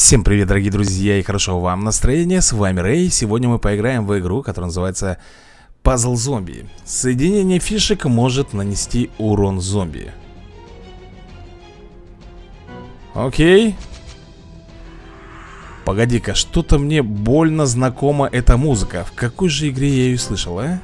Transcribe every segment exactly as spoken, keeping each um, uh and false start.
Всем привет, дорогие друзья, и хорошо вам настроения. С вами Рэй. Сегодня мы поиграем в игру, которая называется Пазл Зомби. Соединение фишек может нанести урон зомби. Окей. Погоди-ка, что-то мне больно знакома эта музыка. В какой же игре я ее слышал, а?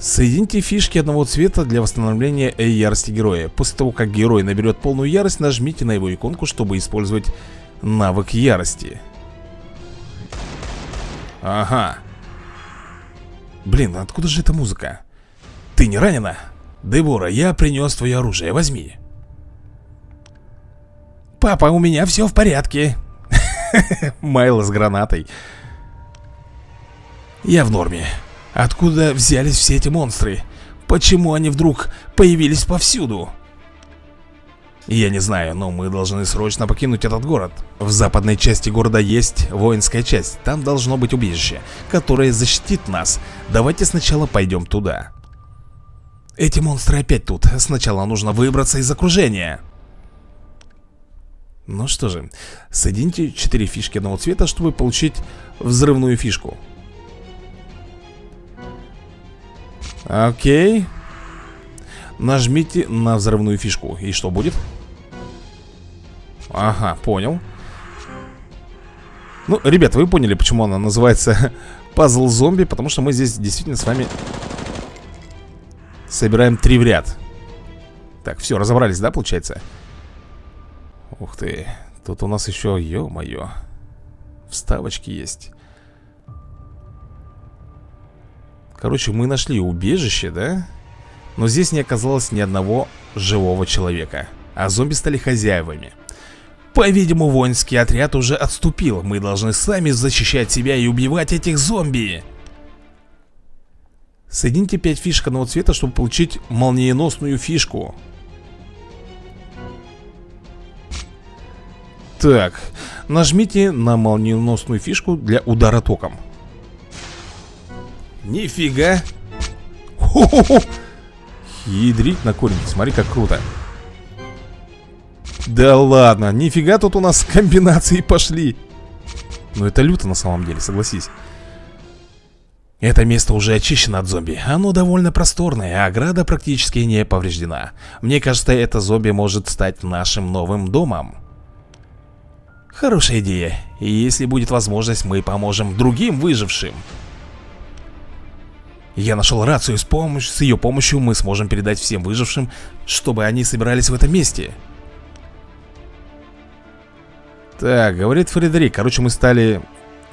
Соедините фишки одного цвета для восстановления ярости героя. После того, как герой наберет полную ярость, нажмите на его иконку, чтобы использовать навык ярости. Ага. Блин, откуда же эта музыка? Ты не ранена? Дебора, я принес твое оружие, возьми. Папа, у меня все в порядке. Майло с гранатой. Я в норме. Откуда взялись все эти монстры? Почему они вдруг появились повсюду? Я не знаю, но мы должны срочно покинуть этот город. В западной части города есть воинская часть. Там должно быть убежище, которое защитит нас. Давайте сначала пойдем туда. Эти монстры опять тут. Сначала нужно выбраться из окружения. Ну что же, соедините четыре фишки одного цвета, чтобы получить взрывную фишку. Окей. Нажмите на взрывную фишку. И что будет? Ага, понял. Ну, ребят, вы поняли, почему она называется Пазл Зомби. Потому что мы здесь действительно с вами собираем три в ряд. Так, все, разобрались, да, получается? Ух ты. Тут у нас еще, ё-моё, вставочки есть. Короче, мы нашли убежище, да? Но здесь не оказалось ни одного живого человека. А зомби стали хозяевами. По-видимому, воинский отряд уже отступил. Мы должны сами защищать себя и убивать этих зомби. Соедините пять фишек одного цвета, чтобы получить молниеносную фишку. Так, нажмите на молниеносную фишку для удара током. Нифига. Хо-хо-хо. Ядрить на корень. Смотри, как круто. Да ладно, нифига тут у нас комбинации пошли. Ну это люто на самом деле, согласись. Это место уже очищено от зомби. Оно довольно просторное, а ограда практически не повреждена. Мне кажется, это зомби может стать нашим новым домом. Хорошая идея. И если будет возможность, мы поможем другим выжившим. Я нашел рацию, с, помощью, с ее помощью мы сможем передать всем выжившим, чтобы они собирались в этом месте. Так, говорит Фредерик. Короче, мы стали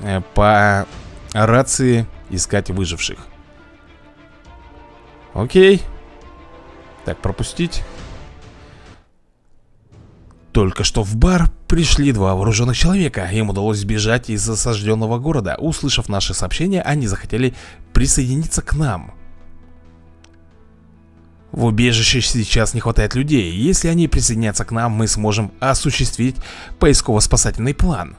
э, по рации искать выживших. Окей. Так, пропустить. Только что в бар пришли два вооруженных человека. Им удалось сбежать из осажденного города. Услышав наши сообщения, они захотели присоединиться к нам. В убежище сейчас не хватает людей. Если они присоединятся к нам, мы сможем осуществить поисково-спасательный план.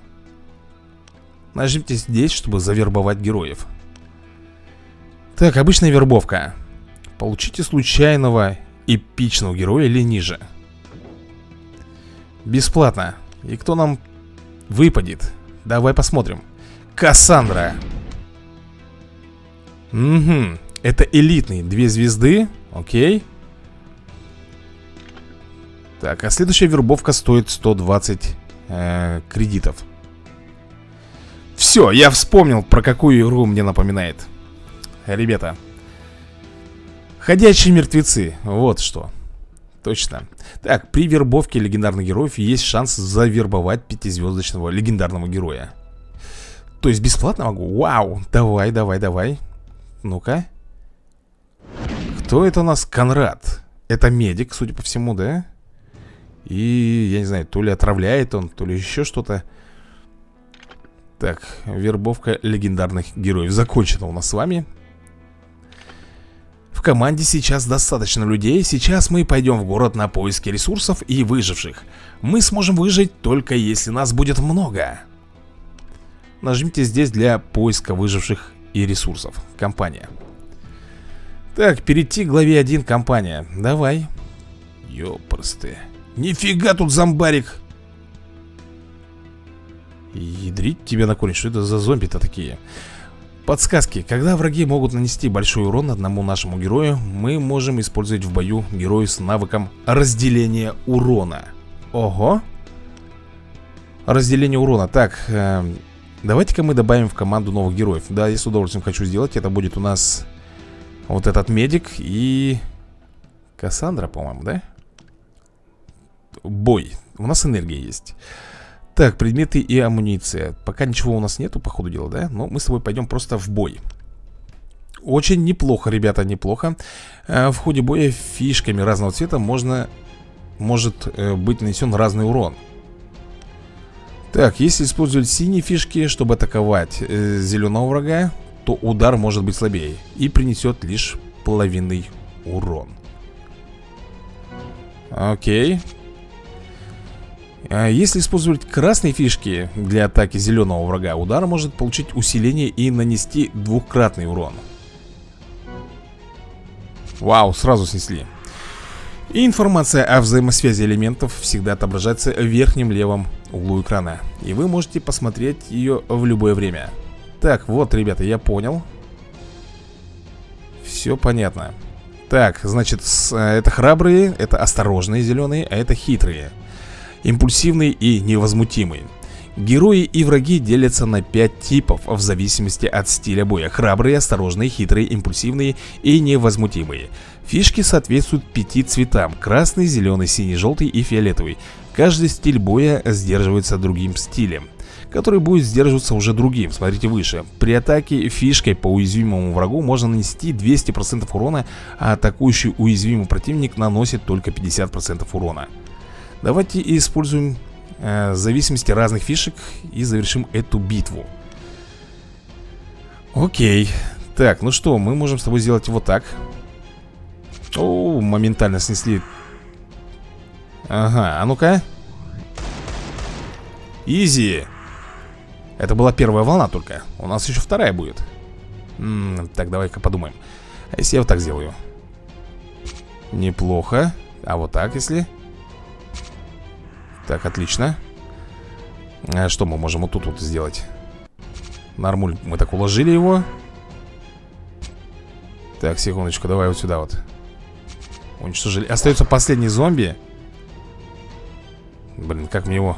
Нажмите здесь, чтобы завербовать героев. Так, обычная вербовка. Получите случайного эпичного героя или ниже. Бесплатно. И кто нам выпадет? Давай посмотрим. Кассандра. Угу. Это элитный. Две звезды. Окей. Так, а следующая вербовка стоит сто двадцать э, кредитов. Все, я вспомнил, про какую игру мне напоминает. Ребята. Ходячие мертвецы. Вот что. Точно. Так, при вербовке легендарных героев есть шанс завербовать пятизвездочного легендарного героя. То есть бесплатно могу? Вау! Давай, давай, давай. Ну-ка. Кто это у нас? Конрад. Это медик, судя по всему, да? И, я не знаю, то ли отравляет он, то ли еще что-то. Так, вербовка легендарных героев закончена у нас с вами. В команде сейчас достаточно людей. Сейчас мы пойдем в город на поиски ресурсов и выживших. Мы сможем выжить только если нас будет много. Нажмите здесь для поиска выживших и ресурсов. Компания. Так, перейти к главе один. Компания. Давай. Ёпрсты. Нифига тут зомбарик. ядрить тебя на корень, что это за зомби-то такие? Подсказки. Когда враги могут нанести большой урон одному нашему герою, мы можем использовать в бою героя с навыком разделения урона. Ого. Разделение урона. Так, э, давайте-ка мы добавим в команду новых героев. Да, я с удовольствием хочу сделать. Это будет у нас вот этот медик и Кассандра, по-моему, да? Бой. У нас энергия есть. Так, предметы и амуниция. Пока ничего у нас нету, по ходу дела, да? Но мы с тобой пойдем просто в бой. Очень неплохо, ребята, неплохо. В ходе боя фишками разного цвета можно, может быть нанесен разный урон. Так, если использовать синие фишки, чтобы атаковать зеленого врага, то удар может быть слабее и принесет лишь половинный урон. Окей. Если использовать красные фишки для атаки зеленого врага, удар может получить усиление и нанести двукратный урон. Вау, сразу снесли. И информация о взаимосвязи элементов всегда отображается в верхнем левом углу экрана, и вы можете посмотреть ее в любое время. Так, вот, ребята, я понял. Все понятно. Так, значит, это храбрые, это осторожные зеленые, а это хитрые, импульсивные и невозмутимые. Герои и враги делятся на пять типов в зависимости от стиля боя. Храбрые, осторожные, хитрые, импульсивные и невозмутимые. Фишки соответствуют пяти цветам: красный, зеленый, синий, желтый и фиолетовый. Каждый стиль боя сдерживается другим стилем, который будет сдерживаться уже другим. Смотрите выше. При атаке фишкой по уязвимому врагу можно нанести двести процентов урона, а атакующий уязвимый противник наносит только пятьдесят процентов урона. Давайте используем э, зависимости разных фишек и завершим эту битву. Окей. Так, ну что, мы можем с тобой сделать вот так. О, моментально снесли. Ага, а ну-ка. Изи. Это была первая волна только. У нас еще вторая будет. М-м, так, давай-ка подумаем. А если я вот так сделаю? Неплохо. А вот так, если... Так, отлично. А что мы можем вот тут вот сделать? Нормуль, мы так уложили его. Так, секундочку, давай вот сюда вот. Уничтожили. Остается последний зомби. Блин, как мне его?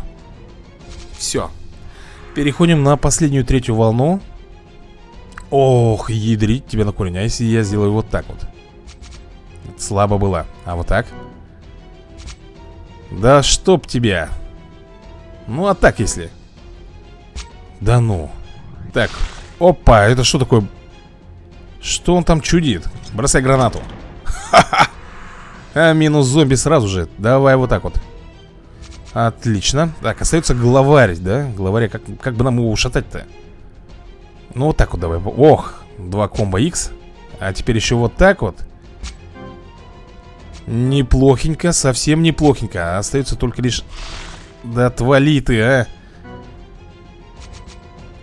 Все. Переходим на последнюю третью волну. Ох, ядрить тебя на корень. А если я сделаю вот так вот? Слабо было. А вот так? Да чтоб тебя. Ну а так если. Да ну. Так, опа, это что такое? Что он там чудит? Бросай гранату. Ха-ха. А, минус зомби сразу же. Давай вот так вот. Отлично. Так, остается главарь, да? Главаря, как, как бы нам его ушатать-то? Ну вот так вот давай. Ох, два комбо X. А теперь еще вот так вот. Неплохенько, совсем неплохенько. Остается только лишь... Да отвали ты, а!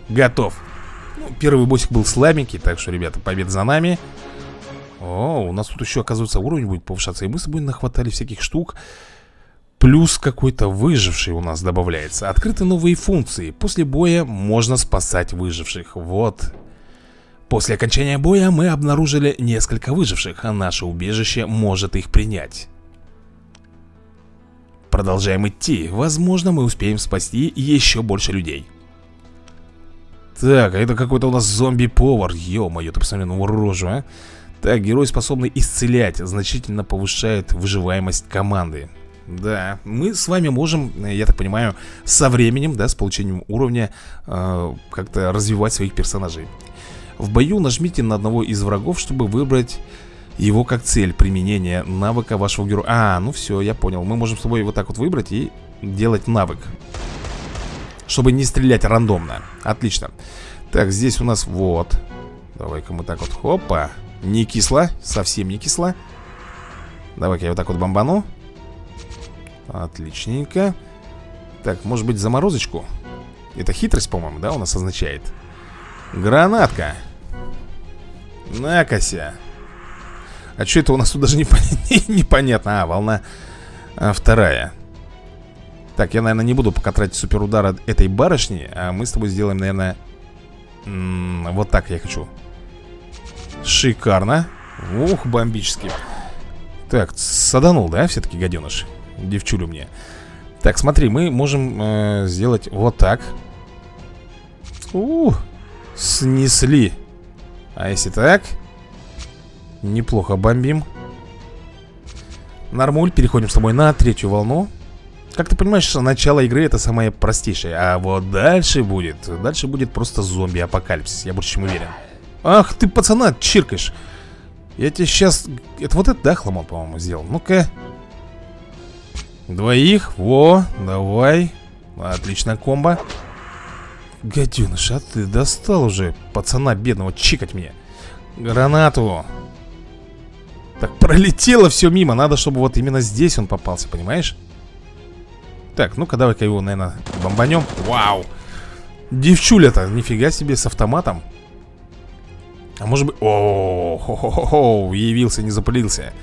Готов. Ну, первый боссик был слабенький, так что, ребята, победа за нами. О, у нас тут еще, оказывается, уровень будет повышаться. И мы с собой нахватали всяких штук. Плюс какой-то выживший у нас добавляется. Открыты новые функции. После боя можно спасать выживших. Вот. После окончания боя мы обнаружили несколько выживших, а наше убежище может их принять. Продолжаем идти. Возможно, мы успеем спасти еще больше людей. Так, а это какой-то у нас зомби-повар. Ё-моё, ты посмотри на его рожу, а. Так, герой, способный исцелять, значительно повышает выживаемость команды. Да, мы с вами можем, я так понимаю, со временем, да, с получением уровня, э, как-то развивать своих персонажей. В бою нажмите на одного из врагов, чтобы выбрать его как цель применения навыка вашего героя. А, ну все, я понял. Мы можем с тобой вот так вот выбрать и делать навык, чтобы не стрелять рандомно. Отлично. Так, здесь у нас вот. Давай-ка мы так вот, хопа. Не кисло, совсем не кисло. Давай-ка я вот так вот бомбану. Отличненько. Так, может быть, заморозочку. Это хитрость, по-моему, да, у нас означает. Гранатка. Накося. А что это у нас тут даже непонятно? А, волна а, вторая. Так, я, наверное, не буду пока тратить суперудара этой барышни. А мы с тобой сделаем, наверное, м-м, вот так я хочу. Шикарно. Ух, бомбически. Так, саданул, да, все-таки гаденыш? Девчулю мне. Так, смотри, мы можем э, сделать вот так. Ух, снесли. А если так? Неплохо бомбим. Нормуль, переходим с тобой на третью волну. Как ты понимаешь, начало игры это самое простейшее. А вот дальше будет. Дальше будет просто зомби-апокалипсис, я больше чем уверен. Ах ты, пацана, чиркаешь. Я тебе сейчас... Это вот это, да, хламон, по-моему, сделал? Ну-ка. Двоих. Во, давай. Отлично, комбо. Гаденыш, а ты достал уже пацана бедного чикать мне. Гранату. Так, пролетело все мимо. Надо, чтобы вот именно здесь он попался, понимаешь? Так, ну-ка, давай-ка его, наверное, бомбанем. Вау. Девчуля-то, нифига себе, с автоматом. А может быть... О, хо хо хо хо явился, не запылился.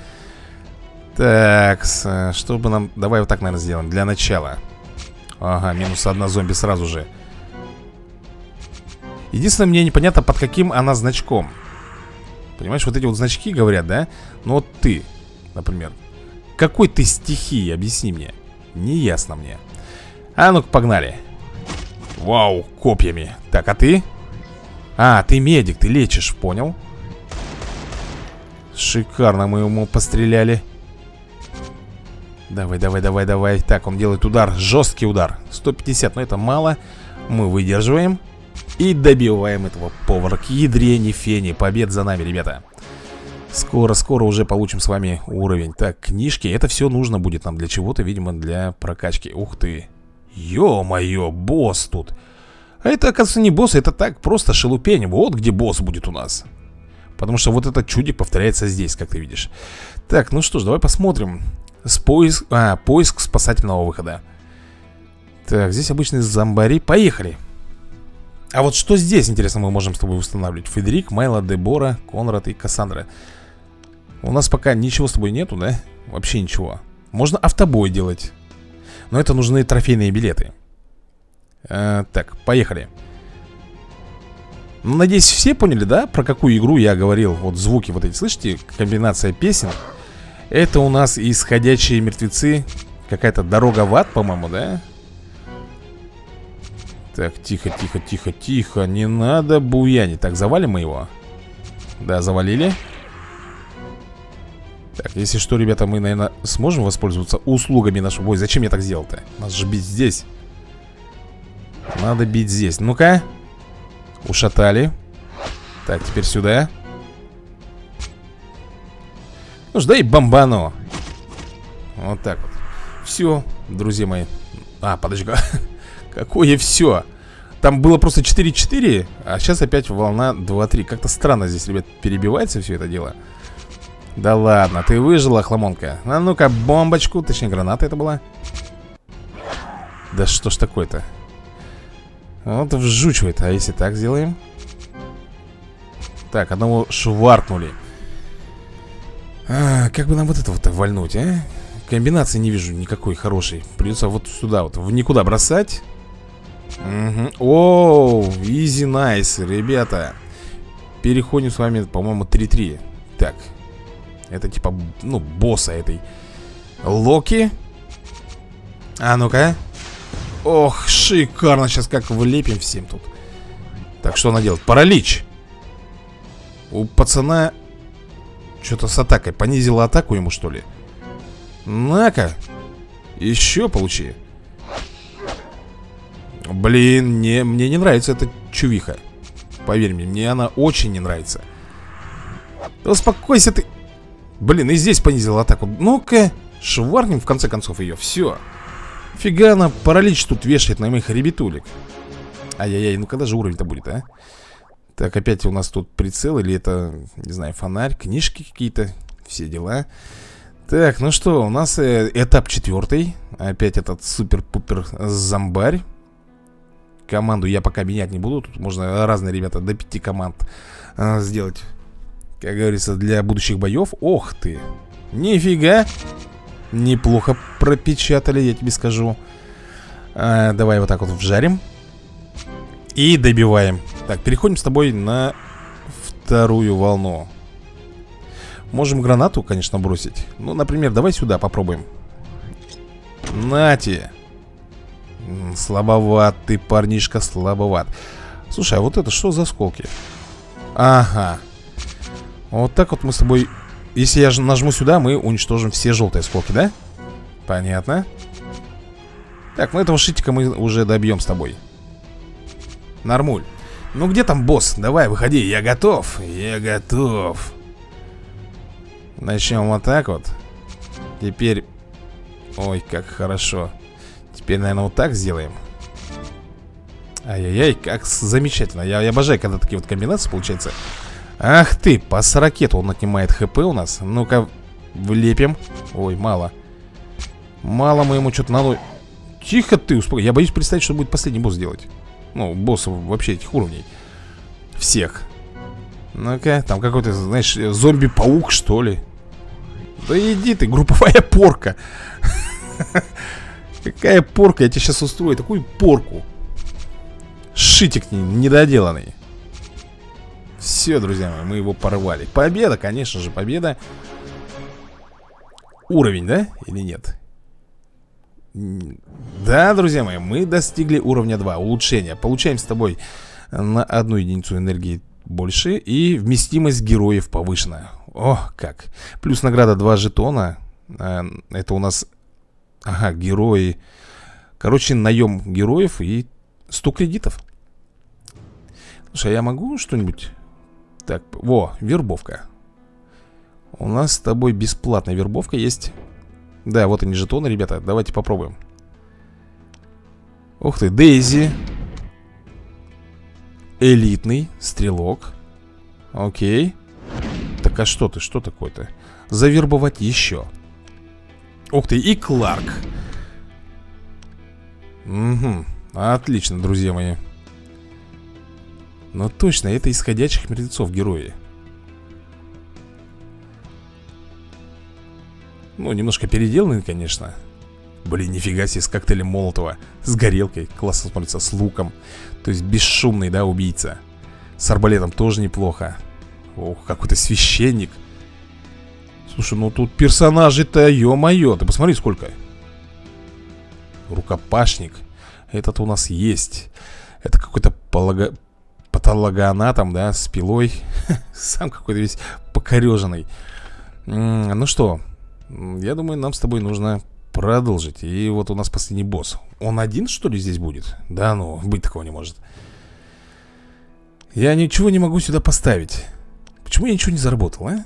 Так, что бы нам... Давай вот так, наверное, сделаем, для начала. Ага, минус одна зомби сразу же. Единственное, мне непонятно, под каким она значком. Понимаешь, вот эти вот значки говорят, да? Ну вот ты, например. Какой ты стихии, объясни мне. Не ясно мне. А ну-ка, погнали. Вау, копьями. Так, а ты? А, ты медик, ты лечишь, понял? Шикарно мы ему постреляли. Давай, давай, давай, давай. Так, он делает удар, жесткий удар. сто пятьдесят, но это мало. Мы выдерживаем. И добиваем этого повара к ядре не фени. Побед за нами, ребята. Скоро-скоро уже получим с вами уровень. Так, книжки, это все нужно будет нам для чего-то, видимо, для прокачки. Ух ты, ё-моё, босс тут. А это, оказывается, не босс, это так, просто шелупень. Вот где босс будет у нас. Потому что вот этот чудик повторяется здесь, как ты видишь. Так, ну что ж, давай посмотрим. С поиск... А, поиск спасательного выхода. Так, здесь обычные зомбари. Поехали. А вот что здесь, интересно, мы можем с тобой устанавливать? Федерик, Майла, Дебора, Конрад и Кассандра. У нас пока ничего с тобой нету, да? Вообще ничего. Можно автобой делать. Но это нужны трофейные билеты. А, так, поехали. Ну, надеюсь, все поняли, да? Про какую игру я говорил. Вот звуки вот эти, слышите? Комбинация песен. Это у нас из «Ходячие мертвецы». Какая-то дорога в ад, по-моему, да? Так, тихо, тихо, тихо, тихо. Не надо буянить. Так, завалим мы его. Да, завалили. Так, если что, ребята, мы, наверное, сможем воспользоваться услугами нашего... Ой, зачем я так сделал-то? Надо же бить здесь. Надо бить здесь. Ну-ка. Ушатали. Так, теперь сюда. Ну ж, дай бомбану. Вот так вот. Все, друзья мои. А, подожди-ка. Какое все? Там было просто четыре-четыре, а сейчас опять волна два-три. Как-то странно здесь, ребят, перебивается все это дело. Да ладно, ты выжила, хламонка. А ну-ка, бомбочку, точнее, граната это была. Да что ж такое-то? Вот вжучивает, а если так сделаем? Так, одного шваркнули. А, как бы нам вот этого-то вальнуть, а? Комбинации не вижу никакой хорошей. Придется вот сюда вот, в никуда бросать. Угу. Оу, easy nice, ребята. Переходим с вами, по-моему, три-три. Так, это типа, ну, босса этой Локи. А ну-ка. Ох, шикарно, сейчас как влепим всем тут. Так, что она делает? Паралич. У пацана что-то с атакой, понизила атаку ему, что ли? На-ка. Еще получи. Блин, не, мне не нравится эта чувиха. Поверь мне, мне она очень не нравится. Да успокойся ты. Блин, и здесь понизила атаку. Ну-ка, шварнем в конце концов ее. Все. Фига она паралич тут вешает на моих ребятулек. Ай-яй-яй, ну когда же уровень-то будет, а? Так, опять у нас тут прицел. Или это, не знаю, фонарь, книжки какие-то, все дела. Так, ну что, у нас э, этап четвертый. Опять этот супер-пупер зомбарь. Команду я пока менять не буду. Тут можно разные, ребята, до пяти команд э, сделать. Как говорится, для будущих боев. Ох ты! Нифига! Неплохо пропечатали, я тебе скажу. а, Давай вот так вот вжарим и добиваем. Так, переходим с тобой на вторую волну. Можем гранату, конечно, бросить. Ну, например, давай сюда попробуем. Нате. Слабоват ты, парнишка, слабоват. Слушай, а вот это что за осколки? Ага. Вот так вот мы с тобой... Если я нажму сюда, мы уничтожим все желтые осколки, да? Понятно. Так, ну этого шитика мы уже добьем с тобой. Нормуль. Ну где там босс? Давай, выходи, я готов. Я готов. Начнем вот так вот. Теперь... Ой, как хорошо. Теперь, наверное, вот так сделаем. Ай-яй-яй, как замечательно. Я, я обожаю, когда такие вот комбинации получаются. Ах ты, пас ракету. Он отнимает хп у нас. Ну-ка, влепим. Ой, мало. Мало мы ему что-то надо... Тихо ты, успокойся. Я боюсь представить, что будет последний босс делать. Ну, боссов вообще этих уровней. Всех. Ну-ка, там какой-то, знаешь, зомби-паук, что ли. Да иди ты, групповая порка. Какая порка, я тебе сейчас устрою такую порку. Шитик недоделанный. Все, друзья мои, мы его порвали. Победа, конечно же, победа. Уровень, да? Или нет? Да, друзья мои, мы достигли уровня два. Улучшение. Получаем с тобой на одну единицу энергии больше. И вместимость героев повышена. О, как. Плюс награда два жетона. Это у нас... Ага, герои. Короче, наем героев и сто кредитов. Слушай, а я могу что-нибудь? Так, во, вербовка. У нас с тобой бесплатная вербовка есть. Да, вот они жетоны, ребята, давайте попробуем. Ух ты, Дейзи. Элитный стрелок. Окей. Так, а что ты, что такое-то? Завербовать еще. Ух ты, и Кларк. Угу, отлично, друзья мои. Ну точно, это из «Ходячих мертвецов» герои. Ну, немножко переделанные, конечно. Блин, нифига себе, с коктейлем Молотова. С горелкой, классно смотрится, с луком. То есть бесшумный, да, убийца. С арбалетом тоже неплохо. Ох, какой-то священник. Слушай, ну тут персонажи-то, ё-моё. Ты посмотри, сколько. Рукопашник. Этот у нас есть. Это какой-то полога... патологоанатом, да, с пилой. Сам какой-то весь покореженный. Ну что, я думаю, нам с тобой нужно продолжить. И вот у нас последний босс. Он один, что ли, здесь будет? Да ну, быть такого не может. Я ничего не могу сюда поставить. Почему я ничего не заработал, а?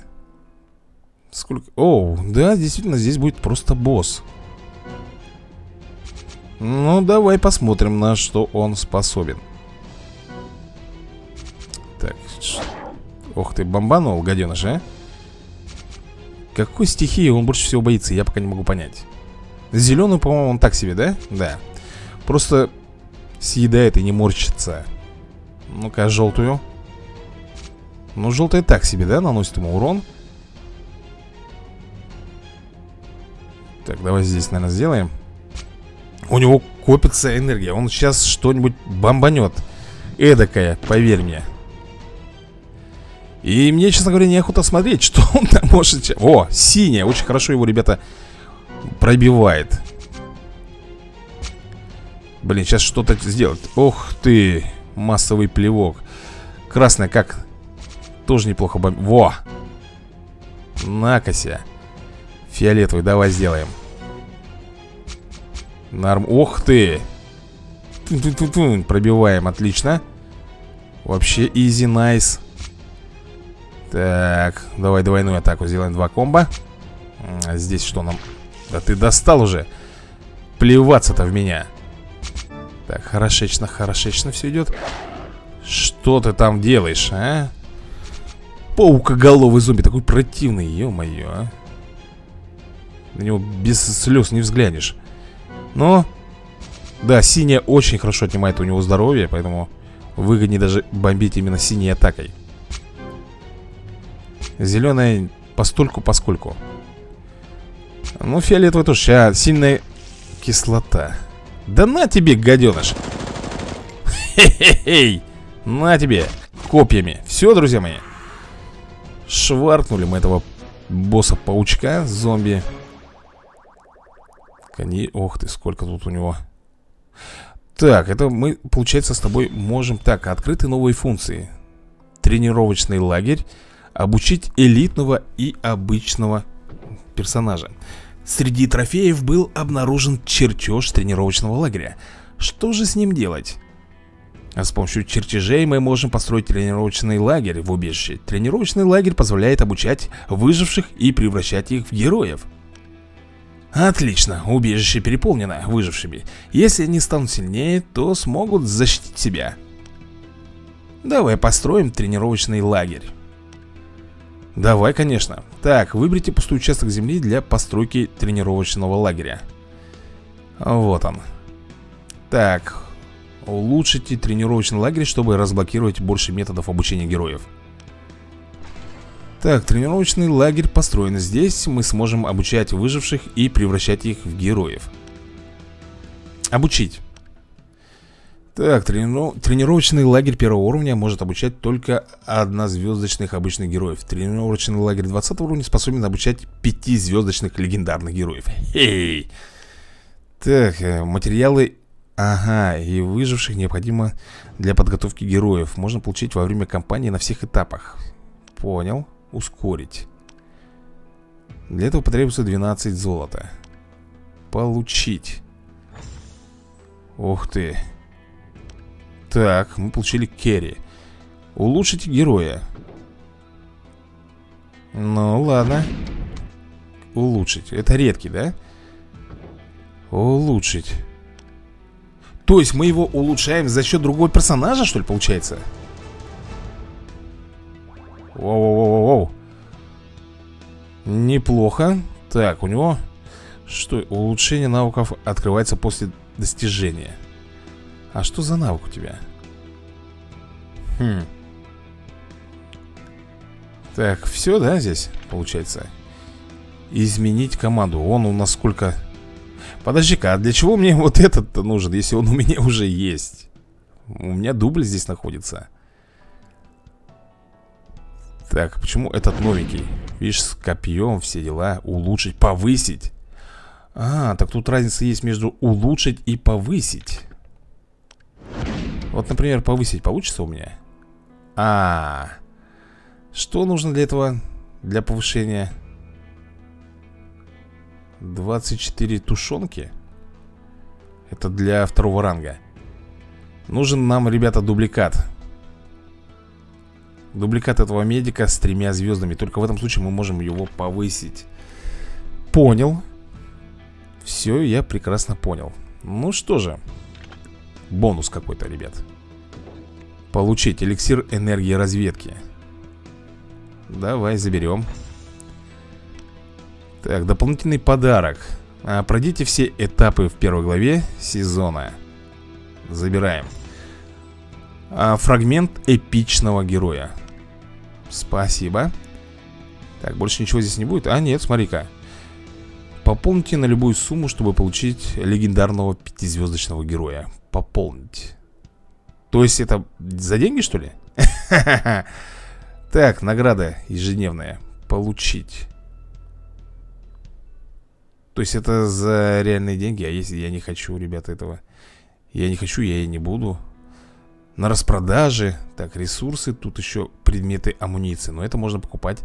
Сколько... Оу, да, действительно, здесь будет просто босс. Ну, давай посмотрим, на что он способен. Так. Ох ты, бомбанул, гаденыш, а? Какой стихии он больше всего боится, я пока не могу понять. Зеленую, по-моему, он так себе, да? Да. Просто съедает и не морщится. Ну-ка, желтую. Ну, желтая так себе, да? Наносит ему урон. Так, давай здесь, наверное, сделаем. У него копится энергия. Он сейчас что-нибудь бомбанет. Эдакая, поверь мне. И мне, честно говоря, неохота смотреть, что он там может... О, синяя, очень хорошо его, ребята, пробивает. Блин, сейчас что-то сделать. Ох ты, массовый плевок. Красная как? Тоже неплохо бомбит. Во! Накося. Фиолетовый, давай сделаем. Норм... Ох ты! Тун-тун-тун-тун. Пробиваем, отлично. Вообще easy, nice. Так, давай двойную атаку. Сделаем два комбо. А здесь что нам? Да ты достал уже. Плеваться-то в меня. Так, хорошечно, хорошечно все идет. Что ты там делаешь, а? Паукоголовый зомби, такой противный, ё-моё, а. На него без слез не взглянешь. Но, да, синяя очень хорошо отнимает у него здоровье. Поэтому выгоднее даже бомбить именно синей атакой. Зеленая постольку, поскольку. Ну, фиолетовая тоже. А, сильная кислота. Да на тебе, гаденыш. Хе-хе-хей. На тебе. Копьями. Все, друзья мои. Шваркнули мы этого босса-паучка, зомби. Кони... Ох ты, сколько тут у него. Так, это мы, получается, с тобой можем... Так, открыты новые функции. Тренировочный лагерь. Обучить элитного и обычного персонажа. Среди трофеев был обнаружен чертеж тренировочного лагеря. Что же с ним делать? А с помощью чертежей мы можем построить тренировочный лагерь в убежище. Тренировочный лагерь позволяет обучать выживших и превращать их в героев. Отлично, убежище переполнено выжившими. Если они станут сильнее, то смогут защитить себя. Давай построим тренировочный лагерь. Давай, конечно. Так, выберите пустой участок земли для постройки тренировочного лагеря. Вот он. Так, улучшите тренировочный лагерь, чтобы разблокировать больше методов обучения героев. Так, тренировочный лагерь построен. Здесь мы сможем обучать выживших и превращать их в героев. Обучить. Так, трени... тренировочный лагерь первого уровня может обучать только однозвездочных обычных героев. Тренировочный лагерь двадцатого уровня способен обучать пятизвездочных легендарных героев. Эй! Так, материалы... Ага, и выживших необходимо для подготовки героев. Можно получить во время кампании на всех этапах. Понял. Ускорить. Для этого потребуется двенадцать золота. Получить. Ух ты. Так, мы получили керри. Улучшить героя. Ну, ладно. Улучшить. Это редкий, да? Улучшить. То есть мы его улучшаем за счет другого персонажа, что ли, получается? Воу-воу-воу-воу. Неплохо. Так, у него... Что? Улучшение навыков открывается после достижения. А что за навык у тебя? Хм. Так, все, да, здесь получается? Изменить команду. Он у нас сколько... Подожди-ка, а для чего мне вот этот-то нужен, если он у меня уже есть? У меня дубль здесь находится. Так, почему этот новенький? Видишь, с копьем все дела. Улучшить, повысить. А, так тут разница есть между улучшить и повысить. Вот, например, повысить получится у меня? А, что нужно для этого, для повышения? двадцать четыре тушенки. Это для второго ранга. Нужен нам, ребята, дубликат. Дубликат этого медика с тремя звездами. Только в этом случае мы можем его повысить. Понял. Все, я прекрасно понял. Ну что же. Бонус какой-то, ребят. Получить эликсир энергии разведки. Давай заберем. Так, дополнительный подарок. а, Пройдите все этапы в первой главе сезона. Забираем. а, Фрагмент эпичного героя. Спасибо. Так, больше ничего здесь не будет? А, нет, смотри-ка. Пополните на любую сумму, чтобы получить легендарного пятизвездочного героя. Пополнить. То есть это за деньги, что ли? Так, награда ежедневная. Получить. То есть это за реальные деньги. А если я не хочу, ребята, этого? Я не хочу, я и не буду. На распродаже. Так, ресурсы, тут еще предметы амуниции. Но это можно покупать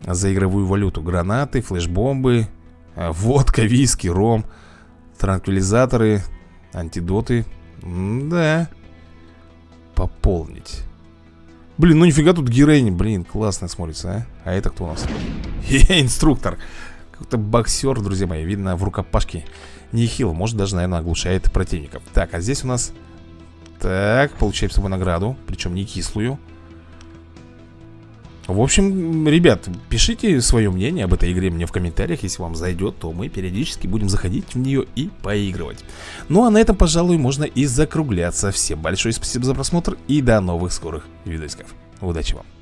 за игровую валюту. Гранаты, флешбомбы, водка, виски, ром, транквилизаторы, антидоты. Да. Пополнить. Блин, ну нифига тут героиня. Блин, классно смотрится, а? А это кто у нас? Хе-хе, инструктор. Какой-то боксер, друзья мои, видно, в рукопашке нехило. Может, даже, наверное, оглушает противников. Так, а здесь у нас... Так, получаем с собой награду, причем не кислую. В общем, ребят, пишите свое мнение об этой игре мне в комментариях. Если вам зайдет, то мы периодически будем заходить в нее и поигрывать. Ну, а на этом, пожалуй, можно и закругляться. Всем большое спасибо за просмотр и до новых скорых видосиков. Удачи вам!